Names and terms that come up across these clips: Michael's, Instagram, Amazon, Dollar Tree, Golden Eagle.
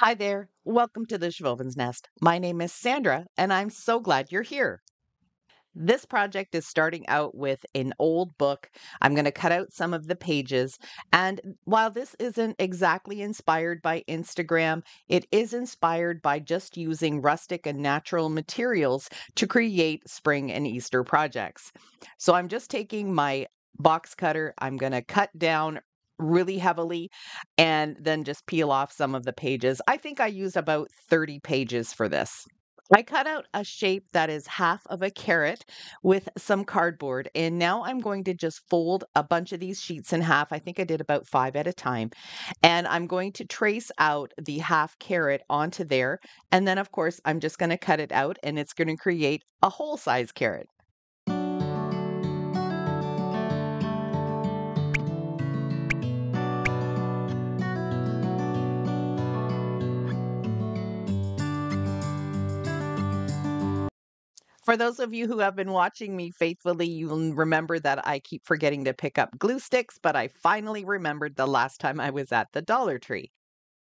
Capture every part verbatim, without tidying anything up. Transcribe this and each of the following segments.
Hi there. Welcome to the Chauvin's Nest. My name is Sandra, and I'm so glad you're here. This project is starting out with an old book. I'm going to cut out some of the pages. And while this isn't exactly inspired by Instagram, it is inspired by just using rustic and natural materials to create spring and Easter projects. So I'm just taking my box cutter. I'm going to cut down really heavily and then just peel off some of the pages. I think I used about thirty pages for this. I cut out a shape that is half of a carrot with some cardboard, and now I'm going to just fold a bunch of these sheets in half. I think I did about five at a time, and I'm going to trace out the half carrot onto there, and then of course I'm just going to cut it out, and it's going to create a whole size carrot. For those of you who have been watching me faithfully, you'll remember that I keep forgetting to pick up glue sticks, but I finally remembered the last time I was at the Dollar Tree.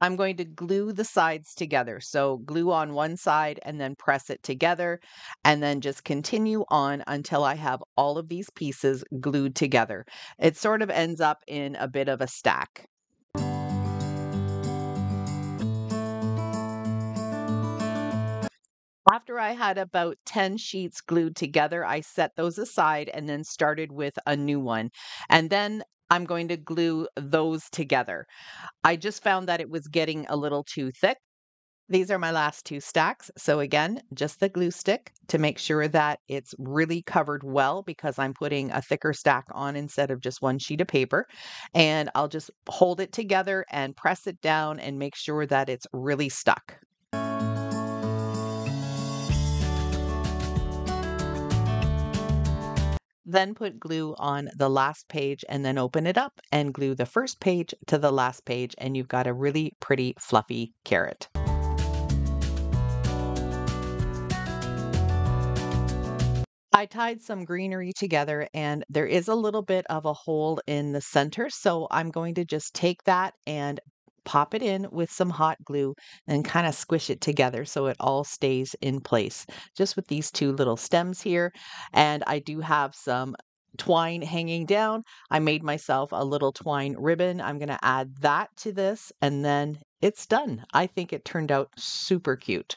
I'm going to glue the sides together. So glue on one side and then press it together, and then just continue on until I have all of these pieces glued together. It sort of ends up in a bit of a stack. After I had about ten sheets glued together, I set those aside and then started with a new one. And then I'm going to glue those together. I just found that it was getting a little too thick. These are my last two stacks. So again, just the glue stick to make sure that it's really covered well, because I'm putting a thicker stack on instead of just one sheet of paper. And I'll just hold it together and press it down and make sure that it's really stuck. Then put glue on the last page and then open it up and glue the first page to the last page, and you've got a really pretty fluffy carrot. I tied some greenery together, and there is a little bit of a hole in the center, so I'm going to just take that and pop it in with some hot glue and kind of squish it together so it all stays in place, just with these two little stems here. And I do have some twine hanging down. I made myself a little twine ribbon. I'm going to add that to this, and then it's done. I think it turned out super cute.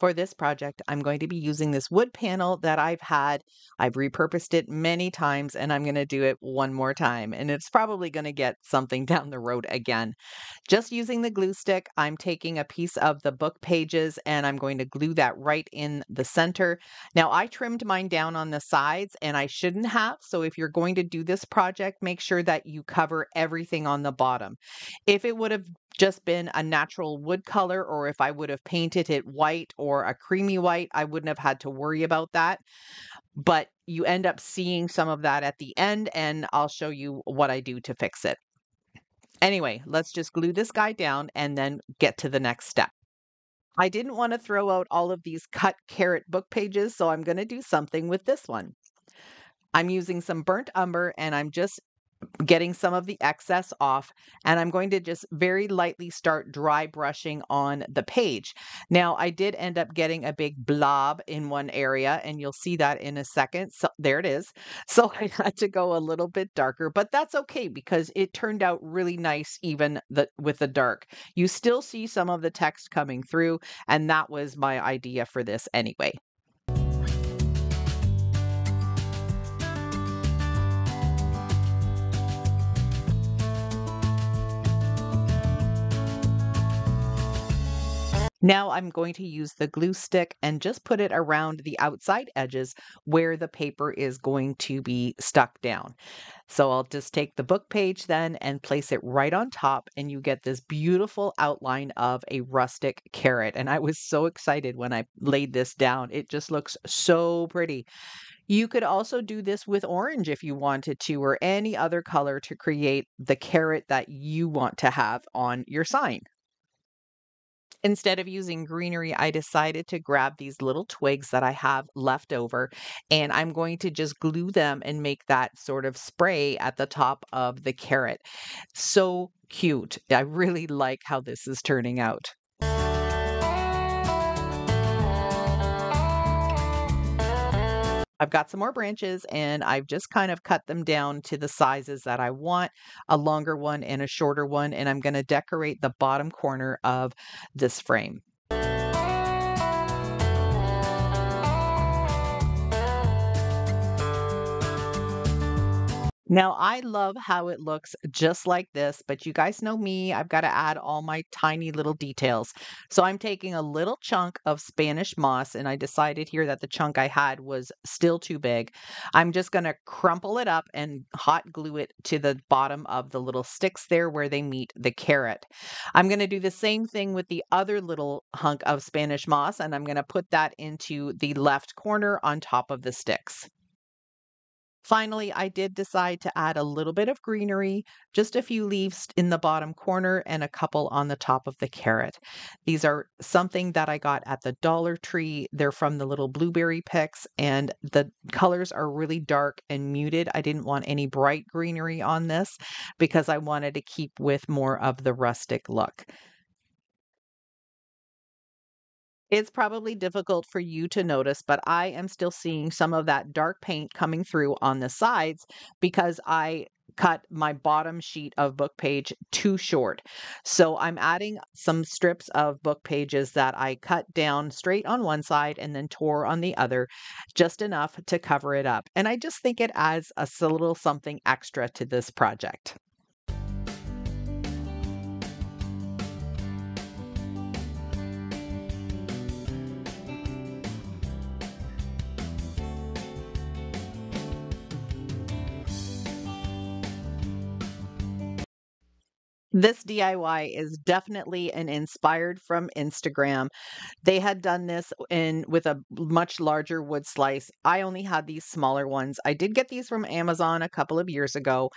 For this project, I'm going to be using this wood panel that I've had. I've repurposed it many times, and I'm going to do it one more time. And it's probably going to get something down the road again. Just using the glue stick, I'm taking a piece of the book pages, and I'm going to glue that right in the center. Now, I trimmed mine down on the sides, and I shouldn't have. So if you're going to do this project, make sure that you cover everything on the bottom. If it would have just been a natural wood color, or if I would have painted it white or a creamy white, I wouldn't have had to worry about that. But you end up seeing some of that at the end, and I'll show you what I do to fix it. Anyway, let's just glue this guy down and then get to the next step. I didn't want to throw out all of these cut carrot book pages, so I'm going to do something with this one. I'm using some burnt umber, and I'm just getting some of the excess off, and I'm going to just very lightly start dry brushing on the page. Now, I did end up getting a big blob in one area, and you'll see that in a second. So there it is. So I had to go a little bit darker, but that's okay because it turned out really nice even the, with the dark. You still see some of the text coming through, and that was my idea for this anyway. Now I'm going to use the glue stick and just put it around the outside edges where the paper is going to be stuck down. So I'll just take the book page then and place it right on top, and you get this beautiful outline of a rustic carrot. And I was so excited when I laid this down. It just looks so pretty. You could also do this with orange if you wanted to, or any other color to create the carrot that you want to have on your sign. Instead of using greenery, I decided to grab these little twigs that I have left over, and I'm going to just glue them and make that sort of spray at the top of the carrot. So cute. I really like how this is turning out. I've got some more branches, and I've just kind of cut them down to the sizes that I want, a longer one and a shorter one, and I'm going to decorate the bottom corner of this frame. Now, I love how it looks just like this, but you guys know me, I've got to add all my tiny little details. So I'm taking a little chunk of Spanish moss, and I decided here that the chunk I had was still too big. I'm just going to crumple it up and hot glue it to the bottom of the little sticks there where they meet the carrot. I'm going to do the same thing with the other little hunk of Spanish moss, and I'm going to put that into the left corner on top of the sticks. Finally, I did decide to add a little bit of greenery, just a few leaves in the bottom corner and a couple on the top of the carrot. These are something that I got at the Dollar Tree. They're from the little blueberry picks, and the colors are really dark and muted. I didn't want any bright greenery on this because I wanted to keep with more of the rustic look. It's probably difficult for you to notice, but I am still seeing some of that dark paint coming through on the sides because I cut my bottom sheet of book page too short. So I'm adding some strips of book pages that I cut down straight on one side and then tore on the other, just enough to cover it up. And I just think it adds a little something extra to this project. This D I Y is definitely an inspired from Instagram. They had done this in with a much larger wood slice. I only had these smaller ones. I did get these from Amazon a couple of years ago,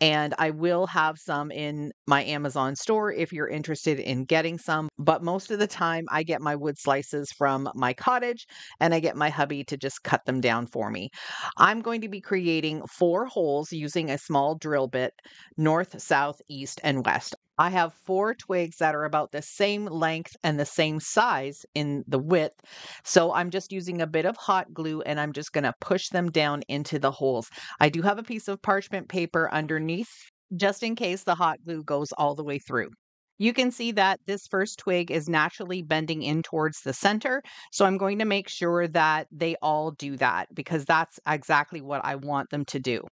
and I will have some in my Amazon store if you're interested in getting some. But most of the time I get my wood slices from my cottage, and I get my hubby to just cut them down for me. I'm going to be creating four holes using a small drill bit, north, south, east, and west. I have four twigs that are about the same length and the same size in the width. So I'm just using a bit of hot glue, and I'm just going to push them down into the holes. I do have a piece of parchment paper underneath just in case the hot glue goes all the way through. You can see that this first twig is naturally bending in towards the center. So I'm going to make sure that they all do that because that's exactly what I want them to do.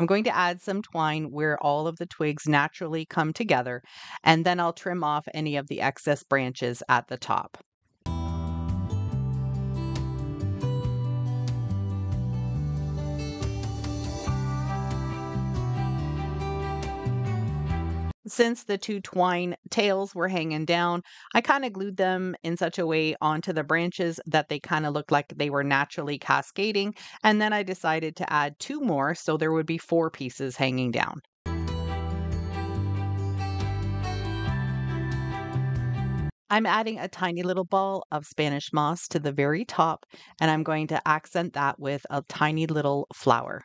I'm going to add some twine where all of the twigs naturally come together, and then I'll trim off any of the excess branches at the top. Since the two twine tails were hanging down, I kind of glued them in such a way onto the branches that they kind of looked like they were naturally cascading. And then I decided to add two more, so there would be four pieces hanging down. I'm adding a tiny little ball of Spanish moss to the very top, and I'm going to accent that with a tiny little flower.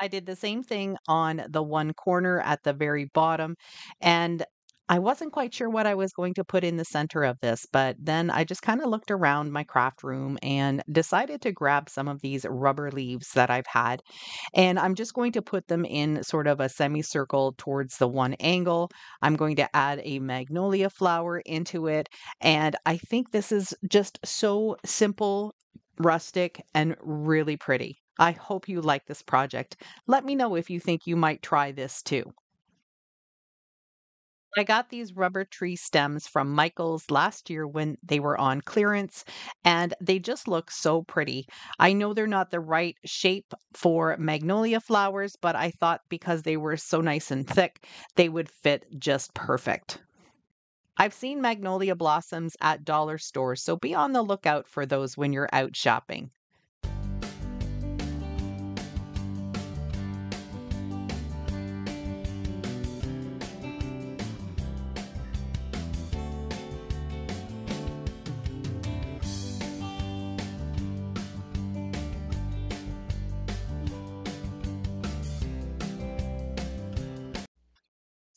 I did the same thing on the one corner at the very bottom, and I wasn't quite sure what I was going to put in the center of this, but then I just kind of looked around my craft room and decided to grab some of these rubber leaves that I've had, and I'm just going to put them in sort of a semicircle towards the one angle. I'm going to add a magnolia flower into it, and I think this is just so simple, rustic, and really pretty. I hope you like this project. Let me know if you think you might try this too. I got these rubber tree stems from Michael's last year when they were on clearance, and they just look so pretty. I know they're not the right shape for magnolia flowers, but I thought because they were so nice and thick, they would fit just perfect. I've seen magnolia blossoms at dollar stores, so be on the lookout for those when you're out shopping.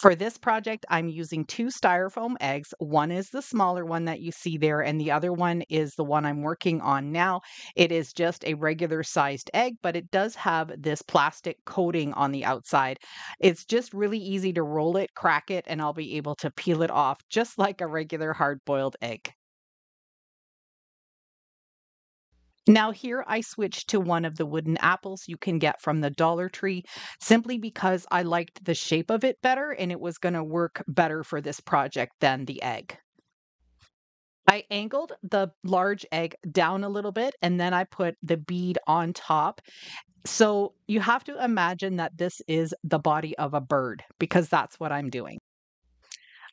For this project, I'm using two styrofoam eggs. One is the smaller one that you see there, and the other one is the one I'm working on now. It is just a regular sized egg, but it does have this plastic coating on the outside. It's just really easy to roll it, crack it, and I'll be able to peel it off just like a regular hard-boiled egg. Now here I switched to one of the wooden apples you can get from the Dollar Tree simply because I liked the shape of it better and it was going to work better for this project than the egg. I angled the large egg down a little bit and then I put the bead on top. So you have to imagine that this is the body of a bird because that's what I'm doing.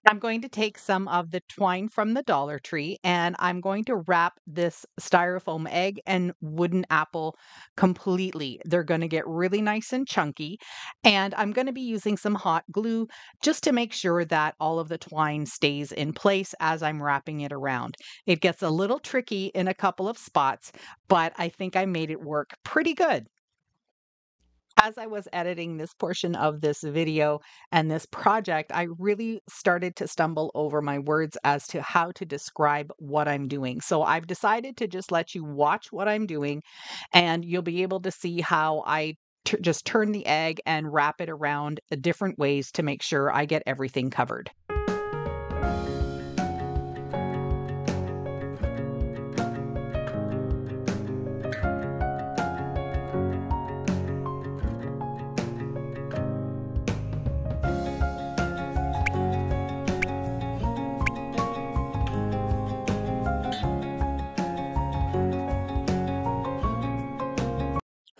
I'm going to take some of the twine from the Dollar Tree and I'm going to wrap this styrofoam egg and wooden apple completely. They're going to get really nice and chunky, and I'm going to be using some hot glue just to make sure that all of the twine stays in place as I'm wrapping it around. It gets a little tricky in a couple of spots, but I think I made it work pretty good. As I was editing this portion of this video and this project, I really started to stumble over my words as to how to describe what I'm doing. So I've decided to just let you watch what I'm doing, and you'll be able to see how I just turn the egg and wrap it around different ways to make sure I get everything covered.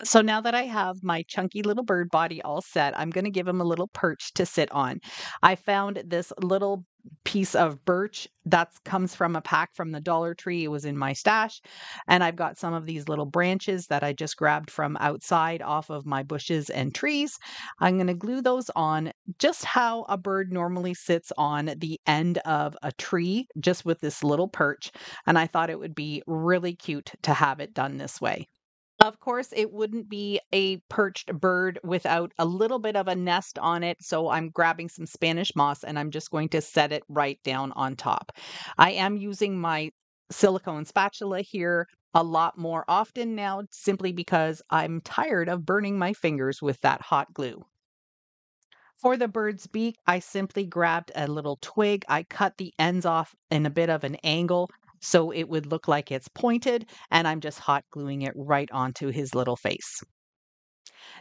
So now that I have my chunky little bird body all set, I'm going to give him a little perch to sit on. I found this little piece of birch that comes from a pack from the Dollar Tree. It was in my stash, and I've got some of these little branches that I just grabbed from outside off of my bushes and trees. I'm going to glue those on just how a bird normally sits on the end of a tree, just with this little perch, and I thought it would be really cute to have it done this way. Of course, it wouldn't be a perched bird without a little bit of a nest on it, so I'm grabbing some Spanish moss and I'm just going to set it right down on top. I am using my silicone spatula here a lot more often now simply because I'm tired of burning my fingers with that hot glue. For the bird's beak, I simply grabbed a little twig. I cut the ends off in a bit of an angle, so it would look like it's pointed, and I'm just hot gluing it right onto his little face.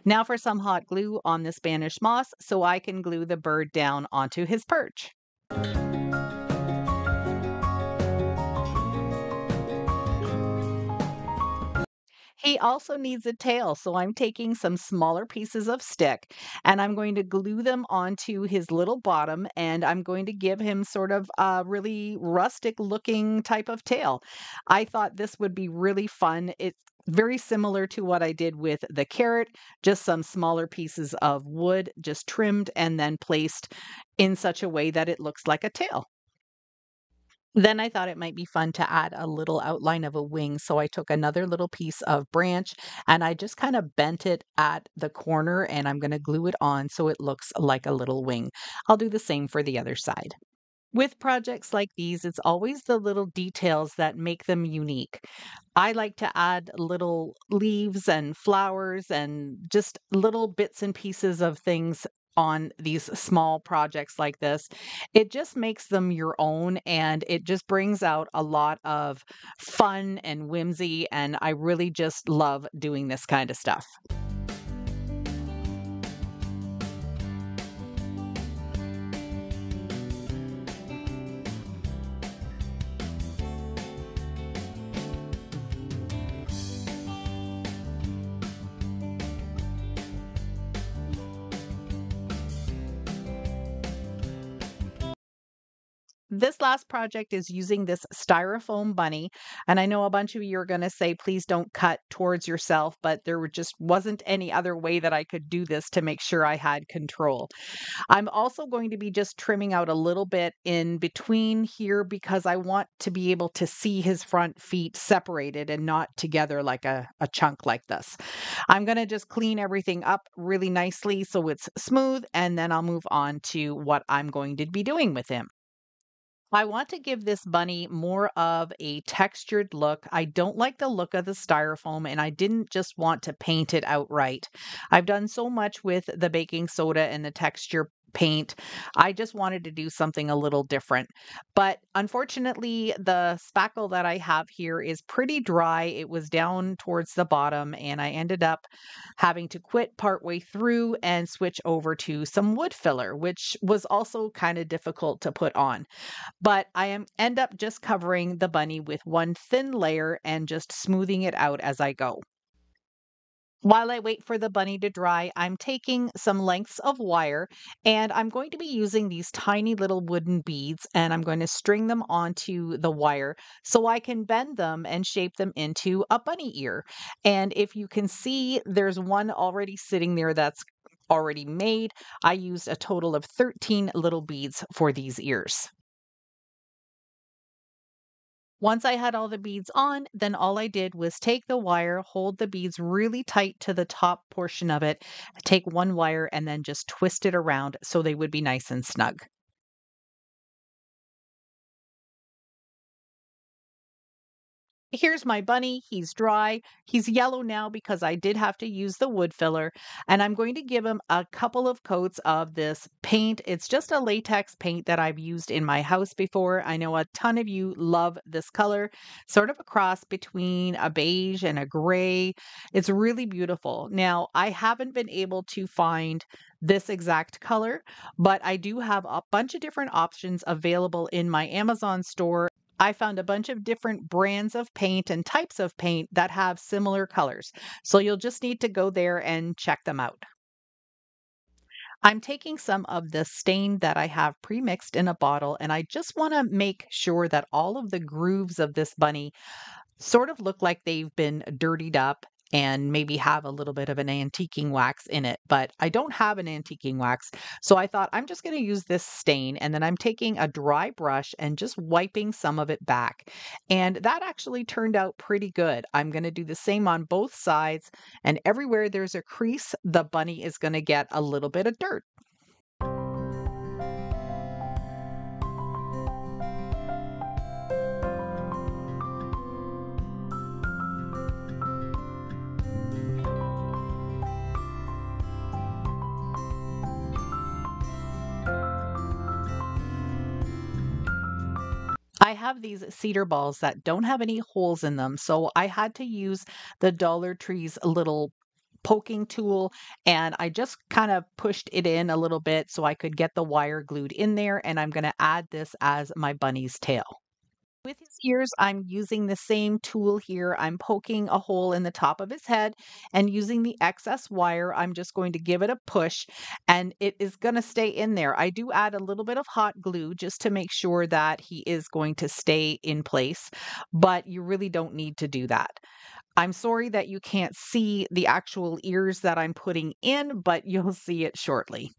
Now for some hot glue on the Spanish moss so I can glue the bird down onto his perch. He also needs a tail, so I'm taking some smaller pieces of stick and I'm going to glue them onto his little bottom, and I'm going to give him sort of a really rustic looking type of tail. I thought this would be really fun. It's very similar to what I did with the carrot, just some smaller pieces of wood just trimmed and then placed in such a way that it looks like a tail. Then I thought it might be fun to add a little outline of a wing, so I took another little piece of branch and I just kind of bent it at the corner, and I'm going to glue it on so it looks like a little wing. I'll do the same for the other side. With projects like these, it's always the little details that make them unique. I like to add little leaves and flowers and just little bits and pieces of things on these small projects like this. It just makes them your own, and it just brings out a lot of fun and whimsy. And I really just love doing this kind of stuff. This last project is using this styrofoam bunny. And I know a bunch of you are going to say, please don't cut towards yourself, but there just wasn't any other way that I could do this to make sure I had control. I'm also going to be just trimming out a little bit in between here because I want to be able to see his front feet separated and not together like a, a chunk like this. I'm going to just clean everything up really nicely so it's smooth, and then I'll move on to what I'm going to be doing with him. I want to give this bunny more of a textured look. I don't like the look of the styrofoam, and I didn't just want to paint it outright. I've done so much with the baking soda and the texture paint. I just wanted to do something a little different. But unfortunately, the spackle that I have here is pretty dry. It was down towards the bottom, and I ended up having to quit partway through and switch over to some wood filler, which was also kind of difficult to put on. But I am end up just covering the bunny with one thin layer and just smoothing it out as I go. While I wait for the bunny to dry, I'm taking some lengths of wire, and I'm going to be using these tiny little wooden beads, and I'm going to string them onto the wire so I can bend them and shape them into a bunny ear. And if you can see, there's one already sitting there that's already made. I used a total of thirteen little beads for these ears. Once I had all the beads on, then all I did was take the wire, hold the beads really tight to the top portion of it, take one wire, and then just twist it around so they would be nice and snug. Here's my bunny. He's dry. He's yellow now because I did have to use the wood filler, and I'm going to give him a couple of coats of this paint. It's just a latex paint that I've used in my house before. I know a ton of you love this color, sort of a cross between a beige and a gray. It's really beautiful. Now, I haven't been able to find this exact color, but I do have a bunch of different options available in my Amazon store. I found a bunch of different brands of paint and types of paint that have similar colors. So you'll just need to go there and check them out. I'm taking some of the stain that I have pre-mixed in a bottle, and I just want to make sure that all of the grooves of this bunny sort of look like they've been dirtied up and maybe have a little bit of an antiquing wax in it, but I don't have an antiquing wax. So I thought I'm just going to use this stain, and then I'm taking a dry brush and just wiping some of it back. And that actually turned out pretty good. I'm going to do the same on both sides, and everywhere there's a crease, the bunny is going to get a little bit of dirt. I have these cedar balls that don't have any holes in them, so I had to use the Dollar Tree's little poking tool, and I just kind of pushed it in a little bit so I could get the wire glued in there, and I'm going to add this as my bunny's tail. With his ears, I'm using the same tool here. I'm poking a hole in the top of his head, and using the excess wire, I'm just going to give it a push, and it is going to stay in there. I do add a little bit of hot glue just to make sure that he is going to stay in place, but you really don't need to do that. I'm sorry that you can't see the actual ears that I'm putting in, but you'll see it shortly.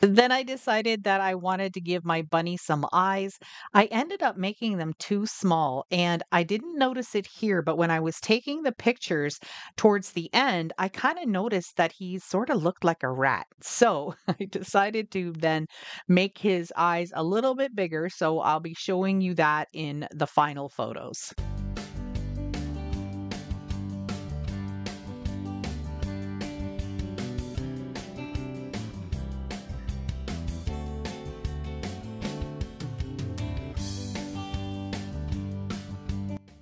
Then I decided that I wanted to give my bunny some eyes. I ended up making them too small, and I didn't notice it here, but when I was taking the pictures towards the end, I kind of noticed that he sort of looked like a rat. So I decided to then make his eyes a little bit bigger. So I'll be showing you that in the final photos.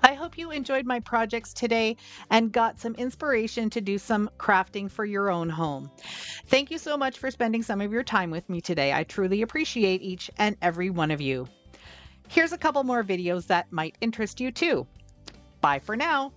I hope you enjoyed my projects today and got some inspiration to do some crafting for your own home. Thank you so much for spending some of your time with me today. I truly appreciate each and every one of you. Here's a couple more videos that might interest you too. Bye for now.